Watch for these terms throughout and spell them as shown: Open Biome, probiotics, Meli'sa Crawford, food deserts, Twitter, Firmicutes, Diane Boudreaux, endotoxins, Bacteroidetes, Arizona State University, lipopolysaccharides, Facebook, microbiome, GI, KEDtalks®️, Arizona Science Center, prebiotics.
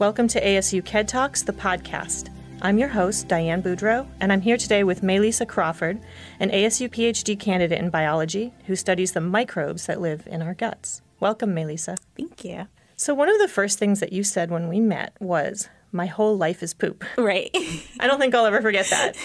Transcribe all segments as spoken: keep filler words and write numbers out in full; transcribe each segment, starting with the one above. Welcome to A S U KED Talks, the podcast. I'm your host, Diane Boudreaux, and I'm here today with Meli'sa Crawford, an A S U PhD candidate in biology who studies the microbes that live in our guts. Welcome, Meli'sa. Thank you. So one of the first things that you said when we met was, my whole life is poop. Right. I don't think I'll ever forget that.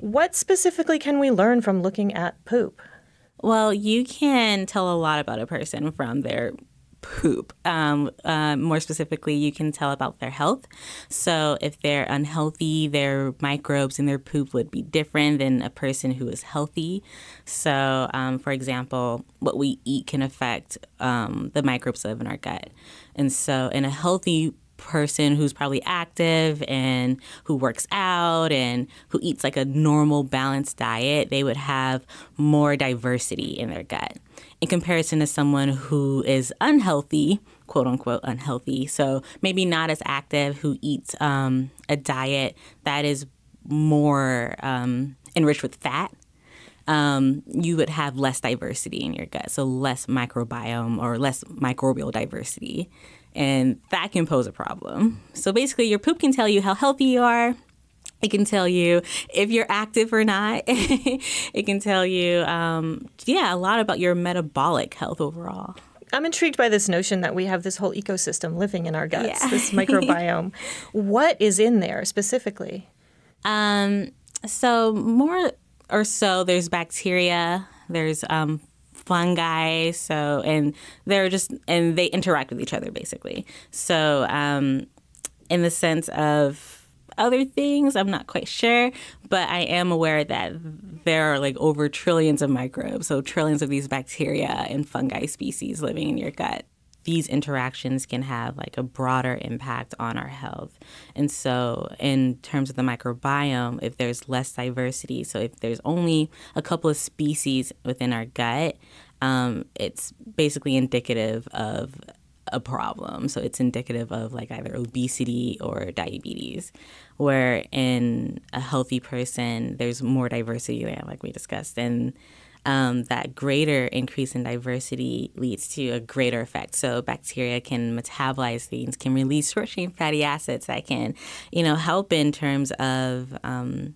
What specifically can we learn from looking at poop? Well, you can tell a lot about a person from their poop. Um, uh, more specifically, you can tell about their health. So if they're unhealthy, their microbes in their poop would be different than a person who is healthy. So, um, for example, what we eat can affect um, the microbes that live in our gut. And so in a healthy person who's probably active and who works out and who eats like a normal balanced diet, they would have more diversity in their gut in comparison to someone who is unhealthy, quote unquote unhealthy. So maybe not as active, who eats um, a diet that is more um, enriched with fat. Um, you would have less diversity in your gut, so less microbiome or less microbial diversity. And that can pose a problem. So basically, your poop can tell you how healthy you are. It can tell you if you're active or not. It can tell you, um, yeah, a lot about your metabolic health overall. I'm intrigued by this notion that we have this whole ecosystem living in our guts, yeah. This microbiome. What is in there specifically? Um, so more or so, there's bacteria, there's um fungi, so and they're just and they interact with each other basically. So um, in the sense of other things, I'm not quite sure, but I am aware that there are like over trillions of microbes, so trillions of these bacteria and fungi species living in your gut. These interactions can have like a broader impact on our health. And so in terms of the microbiome, if there's less diversity, so if there's only a couple of species within our gut, um, it's basically indicative of a problem. So it's indicative of like either obesity or diabetes, where in a healthy person, there's more diversity there, like we discussed. And Um, that greater increase in diversity leads to a greater effect. So bacteria can metabolize things, can release short-chain fatty acids that can, you know, help in terms of um,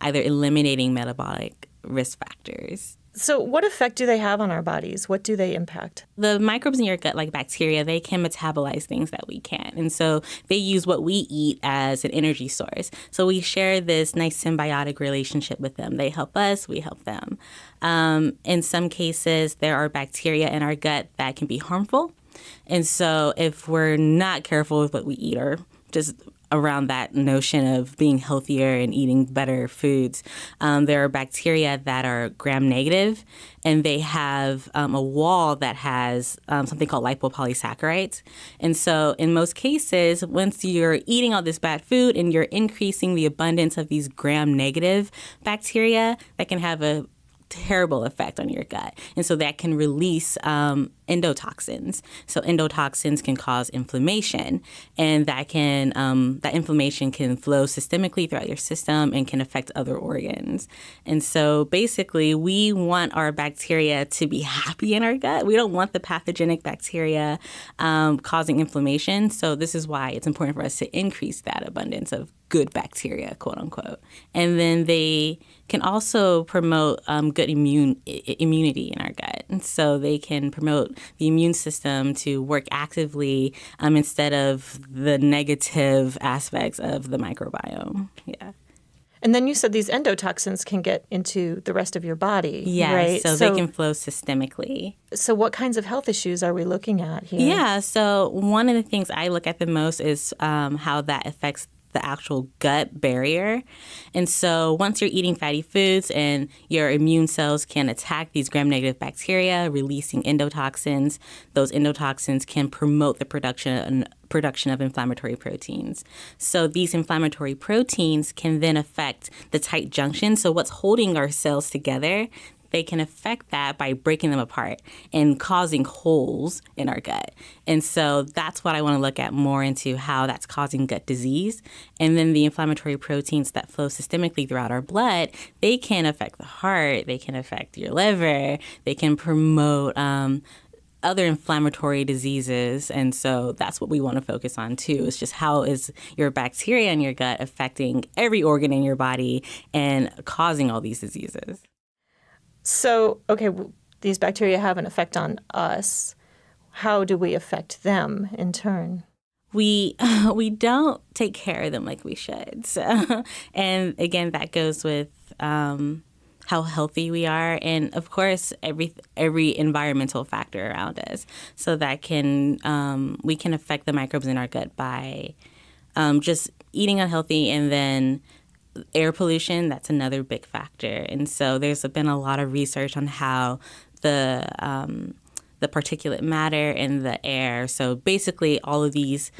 either eliminating metabolic risk factors. So what effect do they have on our bodies? What do they impact? The microbes in your gut, like bacteria, they can metabolize things that we can't. And so they use what we eat as an energy source. So we share this nice symbiotic relationship with them. They help us, we help them. Um, in some cases, there are bacteria in our gut that can be harmful. And so if we're not careful with what we eat or just around that notion of being healthier and eating better foods, um, there are bacteria that are gram-negative, and they have um, a wall that has um, something called lipopolysaccharides. And so in most cases, once you're eating all this bad food and you're increasing the abundance of these gram-negative bacteria, that can have a terrible effect on your gut. And so that can release um, endotoxins. So endotoxins can cause inflammation, and that can um, that inflammation can flow systemically throughout your system and can affect other organs. And so basically, we want our bacteria to be happy in our gut. We don't want the pathogenic bacteria um, causing inflammation. So this is why it's important for us to increase that abundance of good bacteria, quote unquote. And then they can also promote um, good immune I immunity in our gut. And so they can promote the immune system to work actively um, instead of the negative aspects of the microbiome. Yeah. And then you said these endotoxins can get into the rest of your body, yeah, right? So, so they can flow systemically. So what kinds of health issues are we looking at here? Yeah, so one of the things I look at the most is um, how that affects the actual gut barrier. And so once you're eating fatty foods and your immune cells can attack these gram-negative bacteria, releasing endotoxins, those endotoxins can promote the production production of inflammatory proteins. So these inflammatory proteins can then affect the tight junction. So what's holding our cells together, they can affect that by breaking them apart and causing holes in our gut. And so that's what I want to look at more into, how that's causing gut disease. And then the inflammatory proteins that flow systemically throughout our blood, they can affect the heart, they can affect your liver, they can promote um, other inflammatory diseases. And so that's what we want to focus on, too, is just how is your bacteria in your gut affecting every organ in your body and causing all these diseases. So, okay, these bacteria have an effect on us. How do we affect them in turn? We we don't take care of them like we should. So, and again, that goes with um, how healthy we are, and of course, every every environmental factor around us. So that can um, we can affect the microbes in our gut by um, just eating unhealthy, and then air pollution. That's another big factor. And so there's been a lot of research on how the um, the particulate matter in the air. So basically all of these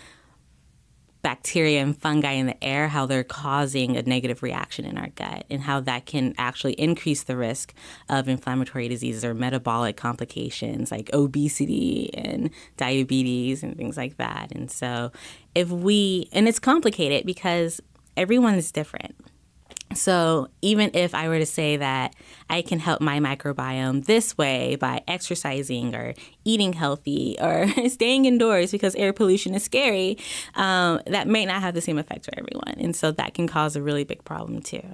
bacteria and fungi in the air, how they're causing a negative reaction in our gut and how that can actually increase the risk of inflammatory diseases or metabolic complications like obesity and diabetes and things like that. And so if we, and it's complicated because everyone is different. So even if I were to say that I can help my microbiome this way by exercising or eating healthy or staying indoors because air pollution is scary, um, that may not have the same effect for everyone. And so that can cause a really big problem too.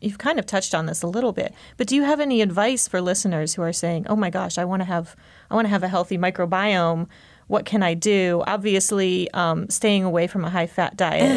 You've kind of touched on this a little bit, but do you have any advice for listeners who are saying, oh my gosh, I want to have I want to have a healthy microbiome? What can I do? Obviously, um, staying away from a high-fat diet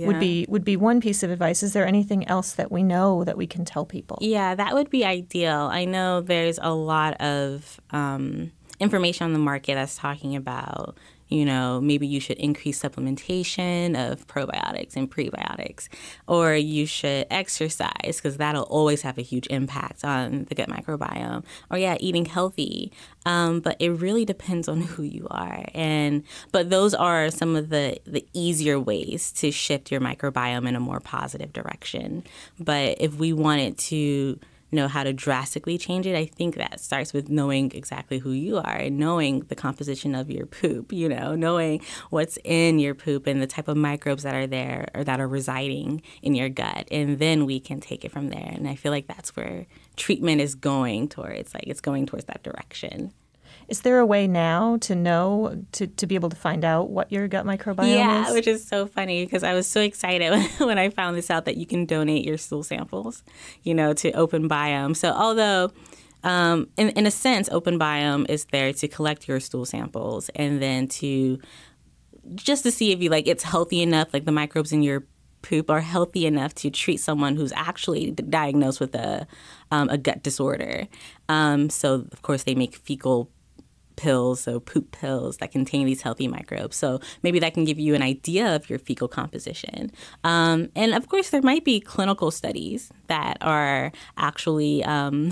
yeah. would be would be one piece of advice. Is there anything else that we know that we can tell people? Yeah, that would be ideal. I know there's a lot of um, information on the market that's talking about, you know, maybe you should increase supplementation of probiotics and prebiotics, or you should exercise because that'll always have a huge impact on the gut microbiome, or yeah, eating healthy. Um, but it really depends on who you are. And but those are some of the, the easier ways to shift your microbiome in a more positive direction. But if we wanted to know how to drastically change it, I think that starts with knowing exactly who you are and knowing the composition of your poop, you know, knowing what's in your poop and the type of microbes that are there or that are residing in your gut. And then we can take it from there. And I feel like that's where treatment is going towards, like it's going towards that direction. Is there a way now to know, to, to be able to find out what your gut microbiome yeah, is? Yeah, which is so funny because I was so excited when, when I found this out that you can donate your stool samples, you know, to Open Biome. So although, um, in, in a sense, Open Biome is there to collect your stool samples and then to just to see if you like it's healthy enough, like the microbes in your poop are healthy enough to treat someone who's actually diagnosed with a, um, a gut disorder. Um, so, of course, they make fecal pills, so poop pills that contain these healthy microbes. So maybe that can give you an idea of your fecal composition. Um, and of course, there might be clinical studies that are actually um,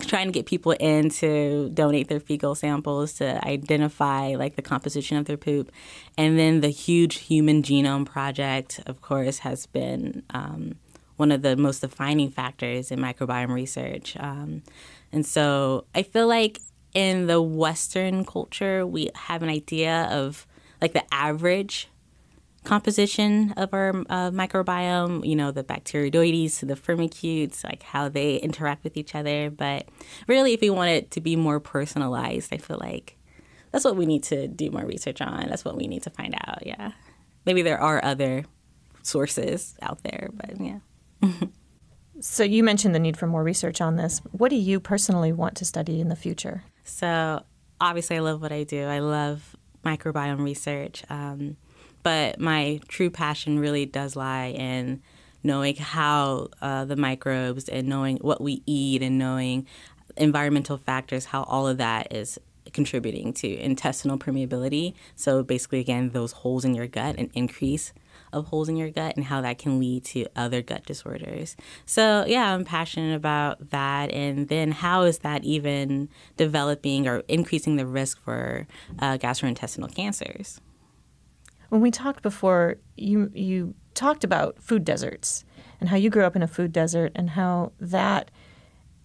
trying to get people in to donate their fecal samples to identify like the composition of their poop. And then the huge Human Genome Project, of course, has been um, one of the most defining factors in microbiome research. Um, and so I feel like in the Western culture, we have an idea of like the average composition of our uh, microbiome, you know, the bacteroidetes to the firmicutes, like how they interact with each other. But really, if we want it to be more personalized, I feel like that's what we need to do more research on. That's what we need to find out. Yeah. Maybe there are other sources out there, but yeah. So you mentioned the need for more research on this. What do you personally want to study in the future? So obviously I love what I do. I love microbiome research. Um, but my true passion really does lie in knowing how uh, the microbes and knowing what we eat and knowing environmental factors, how all of that is contributing to intestinal permeability. So basically, again, those holes in your gut and increase of holes in your gut and how that can lead to other gut disorders. So yeah, I'm passionate about that. And then how is that even developing or increasing the risk for uh, gastrointestinal cancers? When we talked before, you, you talked about food deserts and how you grew up in a food desert and how that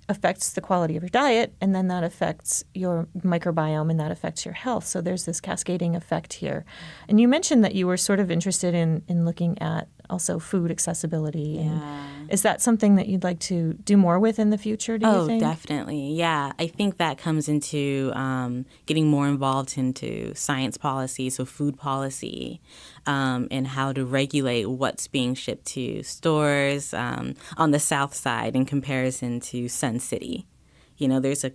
affects the quality of your diet, and then that affects your microbiome, and that affects your health. So there's this cascading effect here. And you mentioned that you were sort of interested in in looking at also food accessibility yeah. and Is that something that you'd like to do more with in the future, do oh, you think? Oh, definitely. Yeah. I think that comes into um, getting more involved into science policy, so food policy, um, and how to regulate what's being shipped to stores um, on the south side in comparison to Sun City. You know, there's a,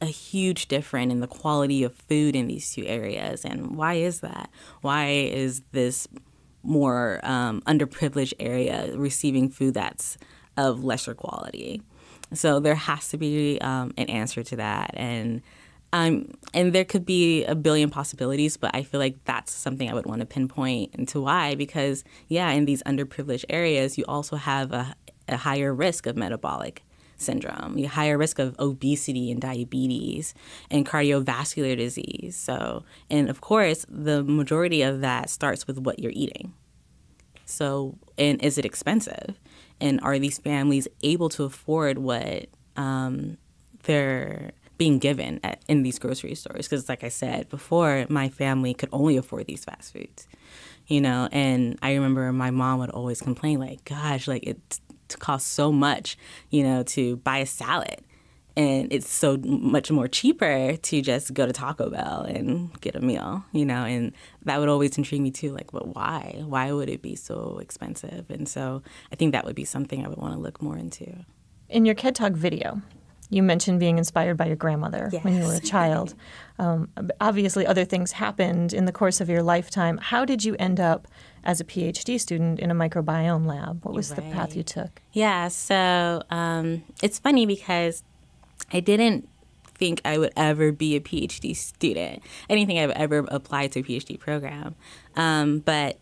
a huge difference in the quality of food in these two areas. And why is that? Why is this more um, underprivileged area receiving food that's of lesser quality? So there has to be um, an answer to that. And um, and there could be a billion possibilities, but I feel like that's something I would want to pinpoint into why. Because, yeah, in these underprivileged areas, you also have a, a higher risk of metabolic syndrome, you higher risk of obesity and diabetes and cardiovascular disease. So, and of course, the majority of that starts with what you're eating. So, and is it expensive? And are these families able to afford what um, they're being given at, in these grocery stores? Because like I said before, my family could only afford these fast foods, you know? And I remember my mom would always complain like, gosh, like it's to cost so much, you know, to buy a salad. And it's so much more cheaper to just go to Taco Bell and get a meal, you know, and that would always intrigue me too, like, but why? Why would it be so expensive? And so I think that would be something I would want to look more into. In your K E D Talk video, you mentioned being inspired by your grandmother yes. when you were a child. Um, obviously, other things happened in the course of your lifetime. How did you end up as a P H D student in a microbiome lab? What was right. the path you took? Yeah, so um, it's funny because I didn't think I would ever be a P H D student. I didn't think I would ever apply to a P H D program. Um, but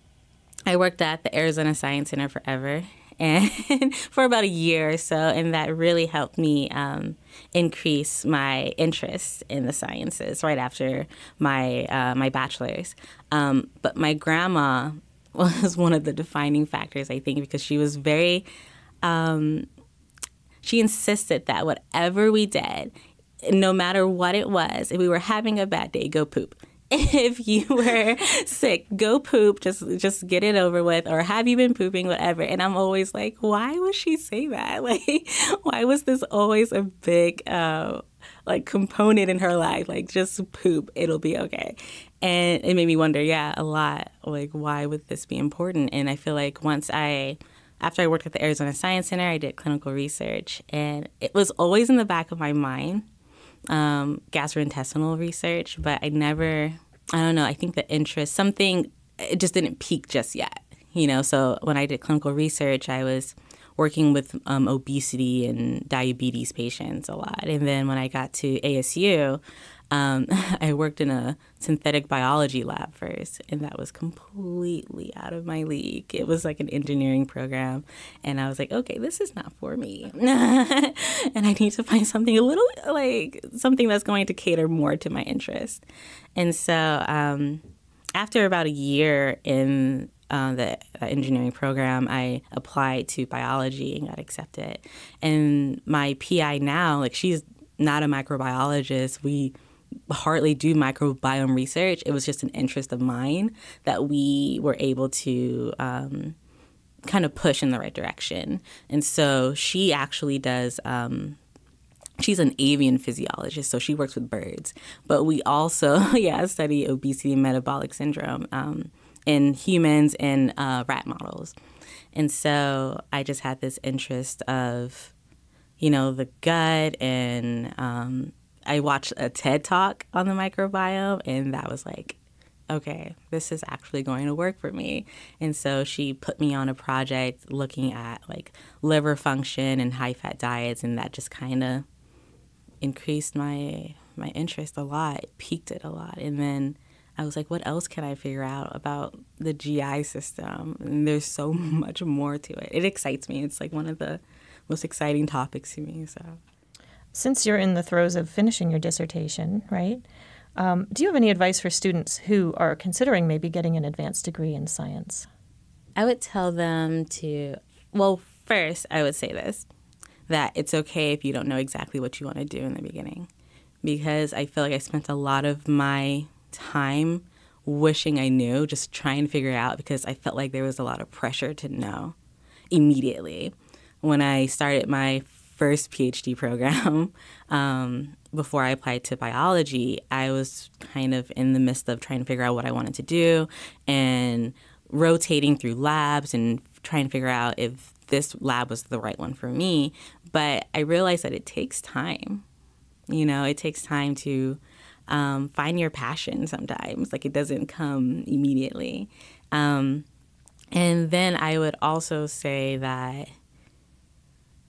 I worked at the Arizona Science Center forever. And for about a year or so, and that really helped me um, increase my interest in the sciences right after my uh, my bachelor's. Um, but my grandma was one of the defining factors, I think, because she was very, um, she insisted that whatever we did, no matter what it was, if we were having a bad day, go poop. If you were sick, go poop, just just get it over with, or have you been pooping, whatever. And I'm always like, why would she say that? Like, why was this always a big, uh, like, component in her life? Like, just poop, it'll be okay. And it made me wonder, yeah, a lot, like, why would this be important? And I feel like once I, after I worked at the Arizona Science Center, I did clinical research, and it was always in the back of my mind, um, gastrointestinal research, but I never... I don't know, I think the interest, something, it just didn't peak just yet, you know? So when I did clinical research, I was working with um, obesity and diabetes patients a lot. And then when I got to A S U, um, I worked in a synthetic biology lab first, and that was completely out of my league. It was like an engineering program, and I was like, okay, this is not for me. And I need to find something a little, like, something that's going to cater more to my interest. And so um, after about a year in uh, the engineering program, I applied to biology and got accepted. And my P I now, like, she's not a microbiologist. We hardly do microbiome research. It was just an interest of mine that we were able to um, kind of push in the right direction. And so she actually does um, she's an avian physiologist, so she works with birds. But we also, yeah, study obesity and metabolic syndrome um, in humans and uh, rat models. And so I just had this interest of, you know, the gut, and um, I watched a TED Talk on the microbiome, and that was like, okay, this is actually going to work for me. And so she put me on a project looking at, like, liver function and high-fat diets, and that just kind of increased my my interest a lot, peaked it a lot. And then I was like, what else can I figure out about the G I system? And there's so much more to it. It excites me. It's like one of the most exciting topics to me. So, since you're in the throes of finishing your dissertation, right, um, do you have any advice for students who are considering maybe getting an advanced degree in science? I would tell them to, well, first I would say this, that it's okay if you don't know exactly what you want to do in the beginning, because I feel like I spent a lot of my time wishing I knew, just trying to figure it out, because I felt like there was a lot of pressure to know immediately. when I started my first PhD program, um, before I applied to biology, I was kind of in the midst of trying to figure out what I wanted to do and rotating through labs and trying to figure out if this lab was the right one for me. But I realized that it takes time. You know, it takes time to um, find your passion sometimes. Like, it doesn't come immediately. Um, and then I would also say that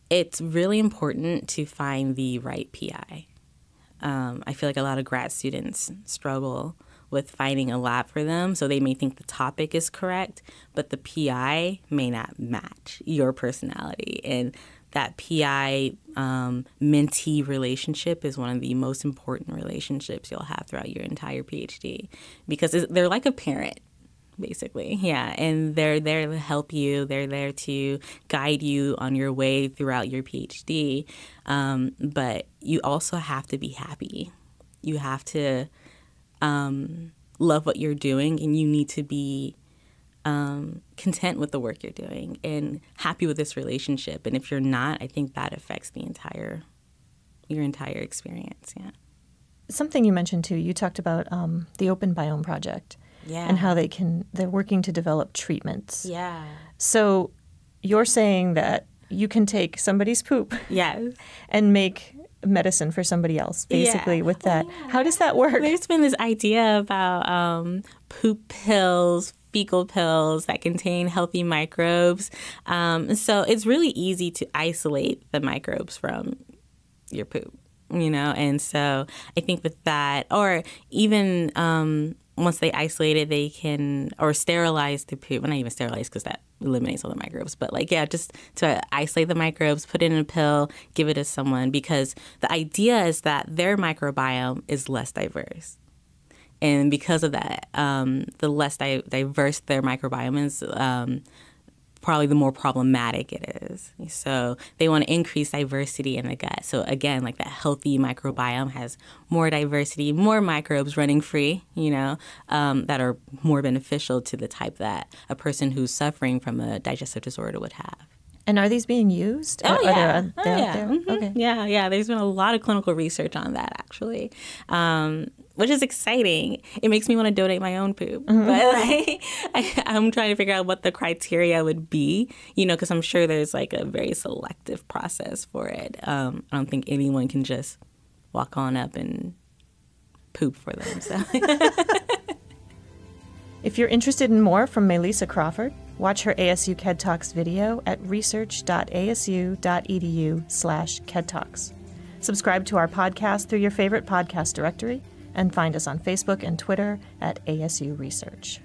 it's really important to find the right P I. Um, I feel like a lot of grad students struggle with finding a lab for them, so they may think the topic is correct, but the P I may not match your personality. And that P I um, mentee relationship is one of the most important relationships you'll have throughout your entire PhD, because they're like a parent, basically. Yeah, and they're there to help you. They're there to guide you on your way throughout your PhD. Um, but you also have to be happy. You have to um, love what you're doing, and you need to be um, content with the work you're doing and happy with this relationship. And if you're not, I think that affects the entire, your entire experience. Yeah. Something you mentioned too, you talked about um, the Open Biome project. Yeah. And how they can, they're working to develop treatments. Yeah. So you're saying that you can take somebody's poop, yes, and make medicine for somebody else, basically, yeah, with that. Oh, yeah. How does that work? There's been this idea about um, poop pills, fecal pills that contain healthy microbes. Um, so it's really easy to isolate the microbes from your poop, you know? And so I think with that, or even... Um, once they isolate it, they can, or sterilize the poop. Well, not even sterilize, because that eliminates all the microbes. But, like, yeah, just to isolate the microbes, put it in a pill, give it to someone. Because the idea is that their microbiome is less diverse. And because of that, um, the less di diverse their microbiome is, um, probably the more problematic it is. So they want to increase diversity in the gut. So again, like, that healthy microbiome has more diversity, more microbes running free, you know, um, that are more beneficial to the type that a person who's suffering from a digestive disorder would have. And are these being used? Oh, yeah. Are there, are they oh, yeah. There? Mm-hmm. Okay. Yeah, yeah. There's been a lot of clinical research on that, actually, um, which is exciting. It makes me want to donate my own poop. Mm-hmm. But, like, I, I'm trying to figure out what the criteria would be, you know, because I'm sure there's, like, a very selective process for it. Um, I don't think anyone can just walk on up and poop for them. So. If you're interested in more from Meli'sa Crawford, watch her A S U C E D Talks video at research dot A S U dot E D U slash C E D Talks. Subscribe to our podcast through your favorite podcast directory, and find us on Facebook and Twitter at A S U Research.